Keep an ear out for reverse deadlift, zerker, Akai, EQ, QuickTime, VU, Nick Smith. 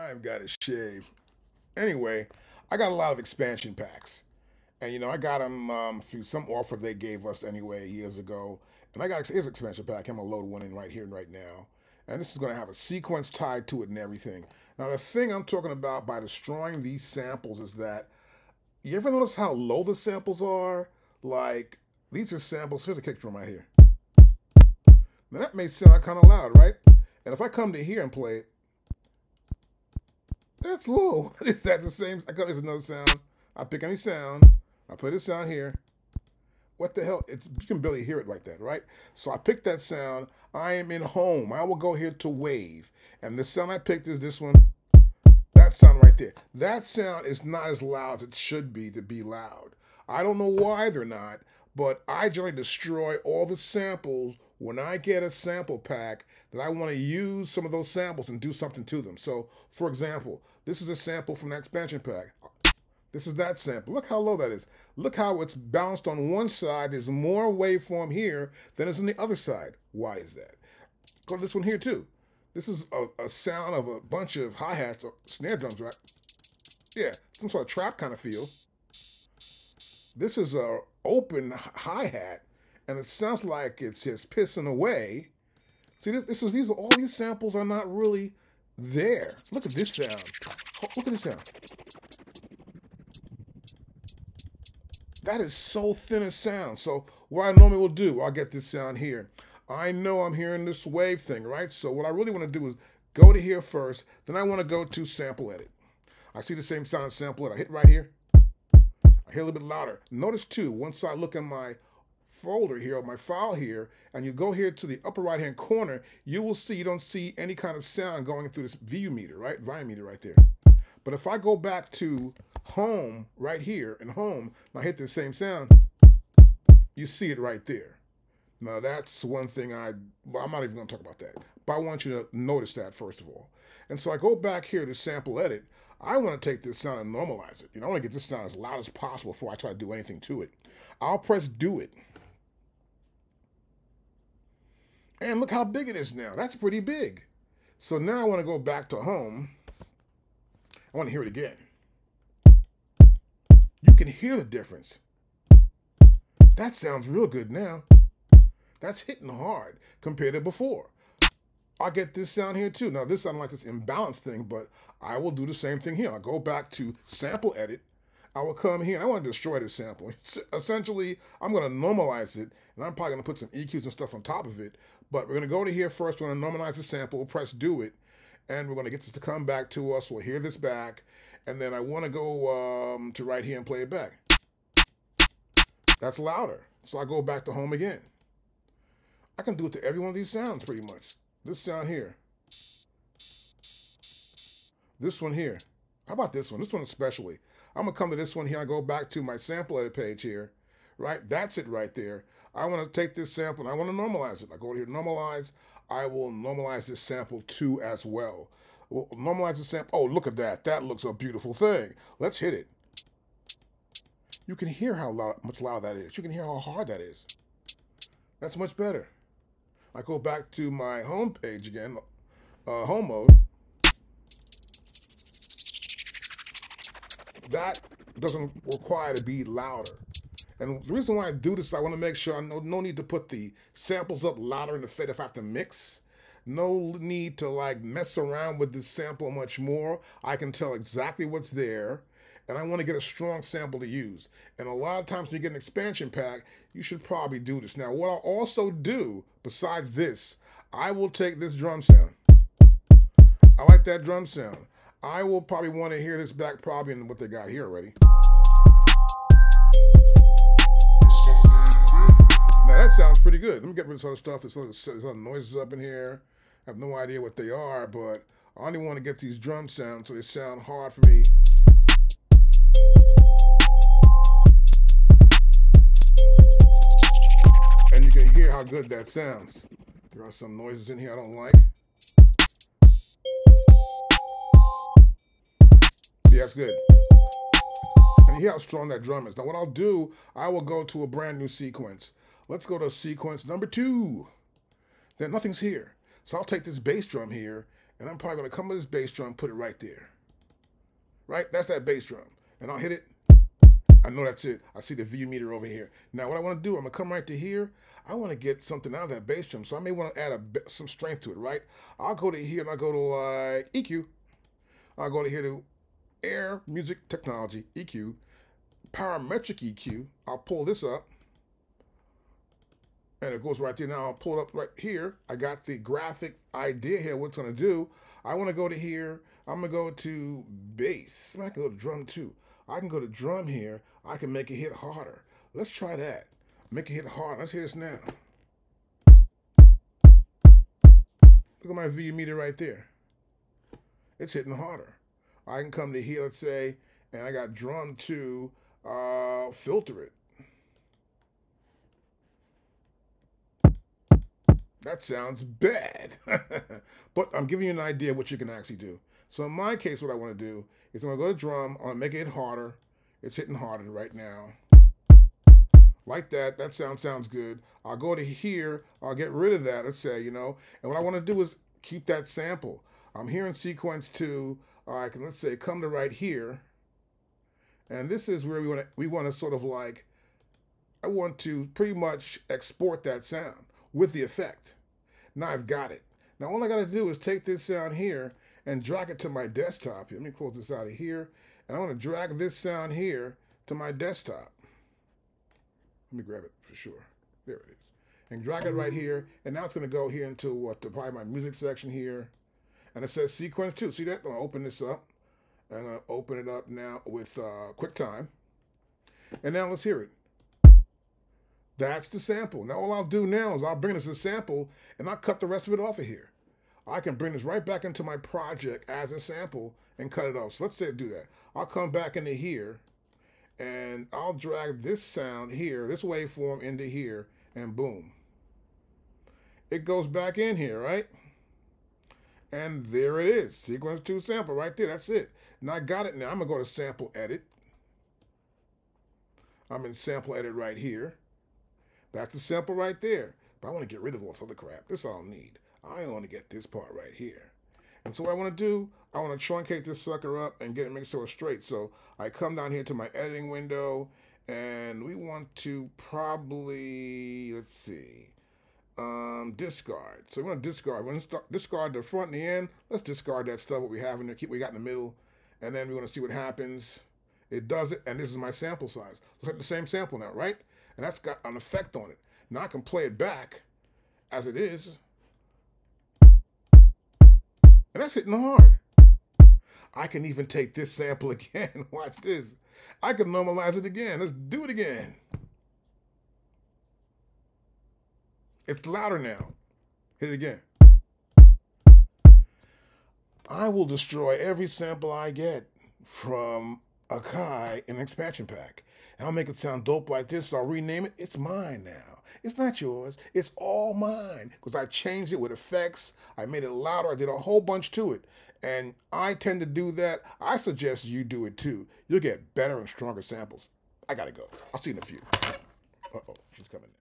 I've got to shave. Anyway, I got a lot of expansion packs. And, you know, I got them through some offer they gave us anyway years ago. And I got his expansion pack. I'm going to load one in right here and right now. And this is going to have a sequence tied to it and everything. Now, the thing I'm talking about by destroying these samples is that you ever notice how low the samples are? Like, these are samples. Here's a kick drum right here. Now, that may sound kind of loud, right? And if I come to here and play it, that's low. Is that the same? I got this another sound. I pick any sound. I play this sound here. What the hell? It's, you can barely hear it like that, right? So I picked that sound. I am in home. I will go here to wave. And the sound I picked is this one. That sound right there. That sound is not as loud as it should be to be loud. I don't know why they're not, but I generally destroy all the samples when I get a sample pack that I want to use some of those samples and do something to them. So, for example, this is a sample from that expansion pack. This is that sample. Look how low that is. Look how it's balanced on one side. There's more waveform here than is on the other side. Why is that? Go to this one here too. This is a sound of a bunch of hi-hats or snare drums, right? Yeah, some sort of trap kind of feel. This is an open hi-hat, and it sounds like it's just pissing away. See, these all these samples are not really there. Look at this sound. Look at this sound. That is so thin a sound. So what I normally will do, I'll get this sound here. I know I'm hearing this wave thing, right? So what I really want to do is go to here first, then I want to go to sample edit. I see the same sound in sample edit. I hit right here. I hear a little bit louder. Notice too, once I look in my folder here, or my file here, and you go here to the upper right-hand corner, you will see you don't see any kind of sound going through this VU meter, right? Volume meter right there. But if I go back to home right here and home, and I hit the same sound, you see it right there. Now that's one thing I'm not even going to talk about that, but I want you to notice that first of all. And so I go back here to sample edit. I want to take this sound and normalize it. You know, I want to get this sound as loud as possible before I try to do anything to it. I'll press do it. And look how big it is now. That's pretty big. So now I want to go back to home. I want to hear it again. You can hear the difference. That sounds real good now. That's hitting hard compared to before. I get this sound here too. Now this, I don't like this imbalance thing, but I will do the same thing here. I'll go back to sample edit. I will come here and I want to destroy this sample. Essentially, I'm going to normalize it, and I'm probably going to put some EQs and stuff on top of it, but we're going to go to here first. We're going to normalize the sample, we'll press do it, and we're going to get this to come back to us. We'll hear this back, and then I want to go to right here and play it back. That's louder. So I go back to home again. I can do it to every one of these sounds pretty much. This sound here. This one here. How about this one? This one especially. I'm going to come to this one here. I go back to my sample edit page here. Right? That's it right there. I want to take this sample and I want to normalize it. I go here to normalize. I will normalize this sample too as well. We'll normalize the sample. Oh, look at that. That looks a beautiful thing. Let's hit it. You can hear how much louder that is. You can hear how hard that is. That's much better. I go back to my home page again, home mode. That doesn't require to be louder. And the reason why I do this, I want to make sure I know no need to put the samples up louder in the fed if I have to mix. No need to like mess around with this sample much more. I can tell exactly what's there. And I want to get a strong sample to use. And a lot of times when you get an expansion pack, you should probably do this. Now, what I'll also do, besides this, I will take this drum sound. I like that drum sound. I will probably want to hear this back probably in what they got here already. Now, that sounds pretty good. Let me get rid of this other stuff. There's other noises up in here. I have no idea what they are, but I only want to get these drum sounds so they sound hard for me. And you can hear how good that sounds. There are some noises in here I don't like. Yeah, that's good. And you hear how strong that drum is. Now what I'll do, I will go to a brand new sequence. Let's go to sequence number 2. Then nothing's here. So I'll take this bass drum here and I'm probably going to come with this bass drum and put it right there. Right? That's that bass drum. And I'll hit it. I know that's it. I see the view meter over here. Now, what I want to do, I'm going to come right to here. I want to get something out of that bass drum, so I may want to add some strength to it, right? I'll go to here, and I'll go to, like, EQ. I'll go to here to Air, Music, Technology, EQ, Parametric EQ. I'll pull this up, and it goes right there. Now, I'll pull it up right here. I got the graphic idea here, what it's going to do. I want to go to here. I'm going to go to bass. I can go to drum, too. I can go to drum here. I can make it hit harder. Let's try that. Make it hit hard. Let's hear this now. Look at my VU meter right there. It's hitting harder. I can come to here, let's say, and I got drum to filter it. That sounds bad. But I'm giving you an idea of what you can actually do. So in my case, what I want to do is I'm going to go to drum. I'm going to make it harder. It's hitting harder right now. Like that. That sounds good. I'll go to here. I'll get rid of that, let's say, you know. And what I want to do is keep that sample. I'm here in sequence 2. I can, let's say, come to right here. And this is where we want to sort of like, I want to pretty much export that sound with the effect. Now I've got it. Now all I got to do is take this sound here and drag it to my desktop. Let me close this out of here. And I want to drag this sound here to my desktop. Let me grab it for sure. There it is. And drag it right here. And now it's going to go here into what, to probably my music section here. And it says sequence 2. See that? I'm going to open this up. I'm going to open it up now with QuickTime. And now let's hear it. That's the sample. Now all I'll do now is I'll bring this as a sample and I'll cut the rest of it off of here. I can bring this right back into my project as a sample and cut it off. So let's say do that. I'll come back into here and I'll drag this sound here, this waveform into here, and boom. It goes back in here, right? And there it is. Sequence 2 sample right there. That's it. Now I got it now. I'm going to go to sample edit. I'm in sample edit right here. That's the sample right there. But I want to get rid of all this other crap. This all I need. I want to get this part right here. And so what I want to do, I want to truncate this sucker up and get it, make sure it's straight. So I come down here to my editing window, and we want to probably, let's see, discard. So we're going to discard. We're going to discard the front and the end. Let's discard that stuff, what we have in there, keep what we got in the middle, and then we want to see what happens. It does it, and this is my sample size. Looks like the same sample now, right? And that's got an effect on it. Now I can play it back as it is. And that's hitting hard. I can even take this sample again. Watch this. I can normalize it again. Let's do it again. It's louder now. Hit it again. I will destroy every sample I get from Akai in an expansion pack. And I'll make it sound dope like this. So I'll rename it. It's mine now. It's not yours. It's all mine because I changed it with effects. I made it louder. I did a whole bunch to it. And I tend to do that. I suggest you do it too. You'll get better and stronger samples. I got to go. I'll see you in a few. Uh-oh, she's coming.